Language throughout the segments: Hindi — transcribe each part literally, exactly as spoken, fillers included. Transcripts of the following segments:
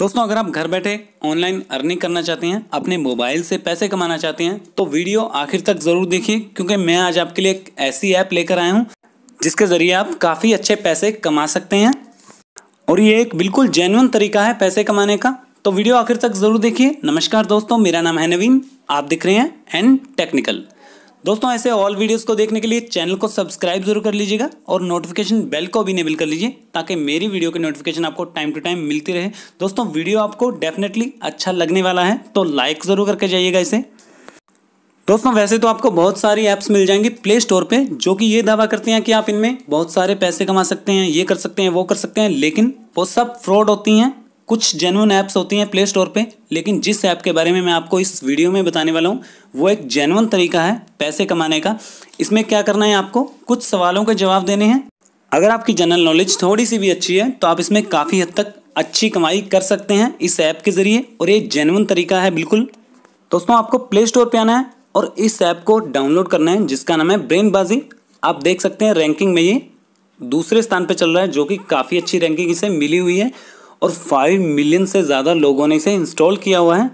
दोस्तों अगर आप घर बैठे ऑनलाइन अर्निंग करना चाहते हैं, अपने मोबाइल से पैसे कमाना चाहते हैं तो वीडियो आखिर तक ज़रूर देखिए, क्योंकि मैं आज आपके लिए एक ऐसी ऐप लेकर आया हूं जिसके ज़रिए आप काफ़ी अच्छे पैसे कमा सकते हैं और ये एक बिल्कुल जेन्युइन तरीका है पैसे कमाने का। तो वीडियो आखिर तक ज़रूर देखिए। नमस्कार दोस्तों, मेरा नाम है नवीन, आप दिख रहे हैं एन टेक्निकल। दोस्तों ऐसे ऑल वीडियोस को देखने के लिए चैनल को सब्सक्राइब जरूर कर लीजिएगा और नोटिफिकेशन बेल को भी इनेबल कर लीजिए ताकि मेरी वीडियो की नोटिफिकेशन आपको टाइम टू टाइम मिलती रहे। दोस्तों वीडियो आपको डेफिनेटली अच्छा लगने वाला है तो लाइक ज़रूर करके जाइएगा इसे। दोस्तों वैसे तो आपको बहुत सारी ऐप्स मिल जाएंगी प्ले स्टोर पे जो कि ये दावा करती हैं कि आप इनमें बहुत सारे पैसे कमा सकते हैं, ये कर सकते हैं, वो कर सकते हैं, लेकिन वो सब फ्रॉड होती हैं। कुछ जेन्युइन ऐप्स होती हैं प्ले स्टोर पे, लेकिन जिस ऐप के बारे में मैं आपको इस वीडियो में बताने वाला हूँ वो एक जेन्युइन तरीका है पैसे कमाने का। इसमें क्या करना है, आपको कुछ सवालों के जवाब देने हैं। अगर आपकी जनरल नॉलेज थोड़ी सी भी अच्छी है तो आप इसमें काफ़ी हद तक अच्छी कमाई कर सकते हैं इस ऐप के ज़रिए, और ये जेन्युइन तरीका है बिल्कुल। दोस्तों आपको प्ले स्टोर पर आना है और इस ऐप को डाउनलोड करना है जिसका नाम है ब्रेन बाजी। आप देख सकते हैं रैंकिंग में ये दूसरे स्थान पर चल रहा है, जो कि काफ़ी अच्छी रैंकिंग इसे मिली हुई है और फाइव मिलियन से ज़्यादा लोगों ने इसे इंस्टॉल किया हुआ है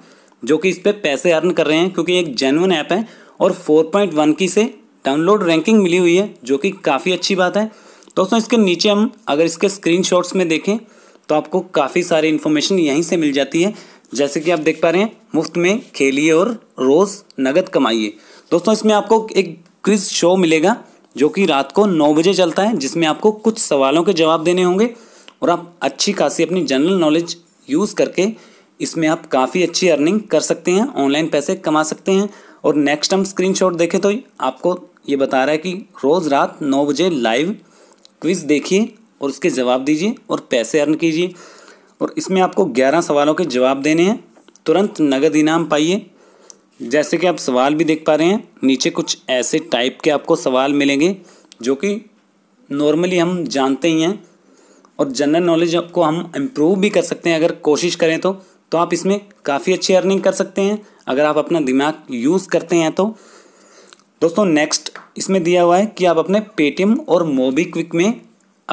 जो कि इस पर पैसे अर्न कर रहे हैं क्योंकि एक जेन्युइन ऐप है और फोर पॉइंट वन की से डाउनलोड रैंकिंग मिली हुई है जो कि काफ़ी अच्छी बात है। दोस्तों इसके नीचे हम अगर इसके स्क्रीनशॉट्स में देखें तो आपको काफ़ी सारी इन्फॉर्मेशन यहीं से मिल जाती है, जैसे कि आप देख पा रहे हैं मुफ्त में खेलिए और रोज़ नगद कमाइए। दोस्तों इसमें आपको एक क्विज शो मिलेगा जो कि रात को नौ बजे चलता है, जिसमें आपको कुछ सवालों के जवाब देने होंगे और आप अच्छी खासी अपनी जनरल नॉलेज यूज़ करके इसमें आप काफ़ी अच्छी अर्निंग कर सकते हैं, ऑनलाइन पैसे कमा सकते हैं। और नेक्स्ट हम स्क्रीनशॉट देखें तो आपको ये बता रहा है कि रोज़ रात नौ बजे लाइव क्विज़ देखिए और उसके जवाब दीजिए और पैसे अर्न कीजिए, और इसमें आपको ग्यारह सवालों के जवाब देने हैं, तुरंत नगद इनाम पाइए। जैसे कि आप सवाल भी देख पा रहे हैं, नीचे कुछ ऐसे टाइप के आपको सवाल मिलेंगे जो कि नॉर्मली हम जानते ही हैं और जनरल नॉलेज को हम इम्प्रूव भी कर सकते हैं अगर कोशिश करें तो तो आप इसमें काफ़ी अच्छी अर्निंग कर सकते हैं अगर आप अपना दिमाग यूज़ करते हैं तो। दोस्तों नेक्स्ट इसमें दिया हुआ है कि आप अपने पेटीएम और मोबीक्विक में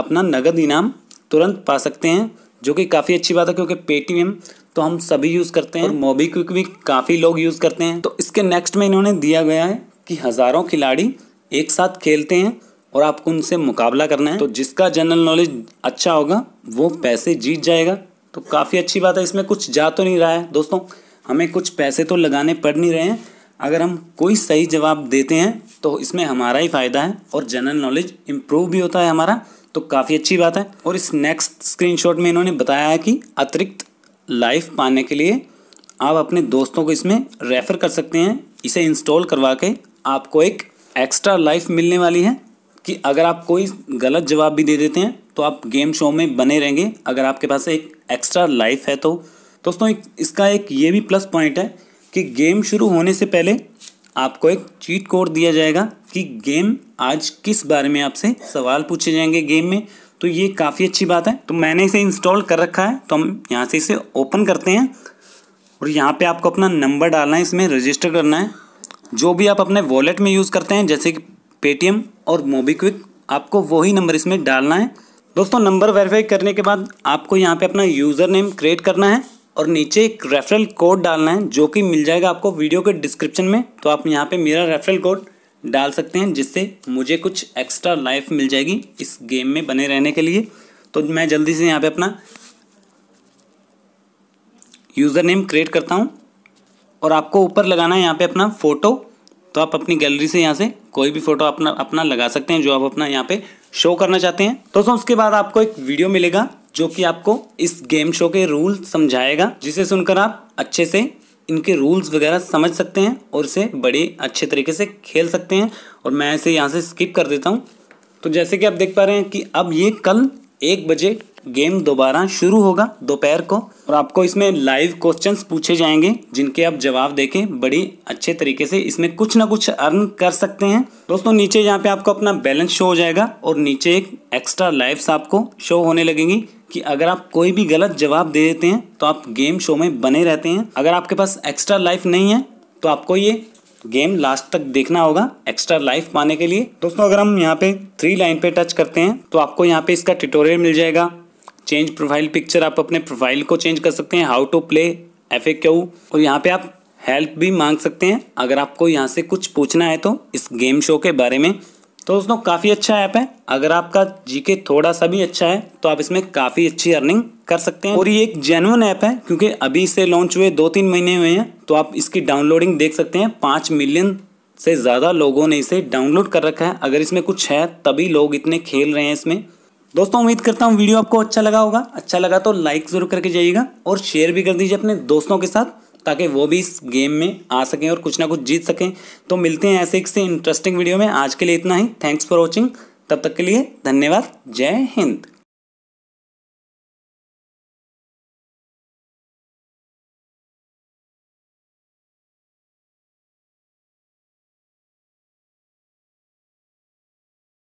अपना नगद इनाम तुरंत पा सकते हैं, जो कि काफ़ी अच्छी बात है क्योंकि पेटीएम तो हम सभी यूज़ करते हैं और मोबीक्विक भी काफ़ी लोग यूज़ करते हैं। तो इसके नेक्स्ट में इन्होंने दिया गया है कि हज़ारों खिलाड़ी एक साथ खेलते हैं और आपको उनसे मुकाबला करना है, तो जिसका जनरल नॉलेज अच्छा होगा वो पैसे जीत जाएगा। तो काफ़ी अच्छी बात है, इसमें कुछ जा तो नहीं रहा है। दोस्तों हमें कुछ पैसे तो लगाने पड़ नहीं रहे हैं, अगर हम कोई सही जवाब देते हैं तो इसमें हमारा ही फ़ायदा है और जनरल नॉलेज इम्प्रूव भी होता है हमारा, तो काफ़ी अच्छी बात है। और इस नेक्स्ट स्क्रीनशॉट में इन्होंने बताया है कि अतिरिक्त लाइफ पाने के लिए आप अपने दोस्तों को इसमें रेफ़र कर सकते हैं, इसे इंस्टॉल करवा के आपको एक एक्स्ट्रा लाइफ मिलने वाली है कि अगर आप कोई गलत जवाब भी दे देते हैं तो आप गेम शो में बने रहेंगे अगर आपके पास एक एक्स्ट्रा लाइफ है तो। दोस्तों इसका एक ये भी प्लस पॉइंट है कि गेम शुरू होने से पहले आपको एक चीट कोड दिया जाएगा कि गेम आज किस बारे में आपसे सवाल पूछे जाएंगे गेम में, तो ये काफ़ी अच्छी बात है। तो मैंने इसे इंस्टॉल कर रखा है, तो हम यहाँ से इसे ओपन करते हैं और यहाँ पर आपको अपना नंबर डालना है, इसमें रजिस्टर करना है। जो भी आप अपने वॉलेट में यूज़ करते हैं जैसे कि पेटीएम और मोबीक्विक, आपको वही नंबर इसमें डालना है। दोस्तों नंबर वेरीफाई करने के बाद आपको यहाँ पे अपना यूज़र नेम क्रिएट करना है और नीचे एक रेफरल कोड डालना है जो कि मिल जाएगा आपको वीडियो के डिस्क्रिप्शन में, तो आप यहाँ पे मेरा रेफरल कोड डाल सकते हैं जिससे मुझे कुछ एक्स्ट्रा लाइफ मिल जाएगी इस गेम में बने रहने के लिए। तो मैं जल्दी से यहाँ पर अपना यूज़र नेम क्रिएट करता हूँ और आपको ऊपर लगाना है यहाँ पर अपना फ़ोटो, तो आप अपनी गैलरी से यहाँ से कोई भी फ़ोटो अपना अपना लगा सकते हैं जो आप अपना यहाँ पे शो करना चाहते हैं। दोस्तों उसके बाद आपको एक वीडियो मिलेगा जो कि आपको इस गेम शो के रूल समझाएगा, जिसे सुनकर आप अच्छे से इनके रूल्स वगैरह समझ सकते हैं और इसे बड़े अच्छे तरीके से खेल सकते हैं। और मैं इसे यहाँ से स्किप कर देता हूँ। तो जैसे कि आप देख पा रहे हैं कि अब ये कल एक बजे गेम दोबारा शुरू होगा दोपहर को, और आपको इसमें लाइव क्वेश्चंस पूछे जाएंगे जिनके आप जवाब देखें बड़ी अच्छे तरीके से इसमें कुछ ना कुछ अर्न कर सकते हैं। दोस्तों नीचे यहाँ पे आपको अपना बैलेंस शो हो जाएगा और नीचे एक एक्स्ट्रा लाइव्स आपको शो होने लगेंगी कि अगर आप कोई भी गलत जवाब दे देते हैं तो आप गेम शो में बने रहते हैं। अगर आपके पास एक्स्ट्रा लाइफ नहीं है तो आपको ये गेम लास्ट तक देखना होगा एक्स्ट्रा लाइफ पाने के लिए। दोस्तों अगर हम यहाँ पे थ्री लाइन पे टच करते हैं तो आपको यहाँ पे इसका ट्यूटोरियल मिल जाएगा, चेंज प्रोफाइल पिक्चर, आप अपने प्रोफाइल को चेंज कर सकते हैं, how to play F A Q, और यहाँ पे आप हेल्प भी मांग सकते हैं अगर आपको यहाँ से कुछ पूछना है तो इस गेम शो के बारे में। तो दोस्तों काफ़ी अच्छा ऐप है, अगर आपका जीके थोड़ा सा भी अच्छा है तो आप इसमें काफ़ी अच्छी अर्निंग कर सकते हैं। और ये एक जेन्युइन ऐप है क्योंकि अभी इसे लॉन्च हुए दो तीन महीने हुए हैं, तो आप इसकी डाउनलोडिंग देख सकते हैं, पाँच मिलियन से ज़्यादा लोगों ने इसे डाउनलोड कर रखा है। अगर इसमें कुछ है तभी लोग इतने खेल रहे हैं इसमें। दोस्तों उम्मीद करता हूँ वीडियो आपको अच्छा लगा होगा, अच्छा लगा तो लाइक ज़रूर करके जाइएगा और शेयर भी कर दीजिए अपने दोस्तों के साथ ताकि वो भी इस गेम में आ सकें और कुछ ना कुछ जीत सकें। तो मिलते हैं ऐसे किसी इंटरेस्टिंग वीडियो में, आज के लिए इतना ही। थैंक्स फॉर वॉचिंग, तब तक के लिए धन्यवाद, जय हिंद।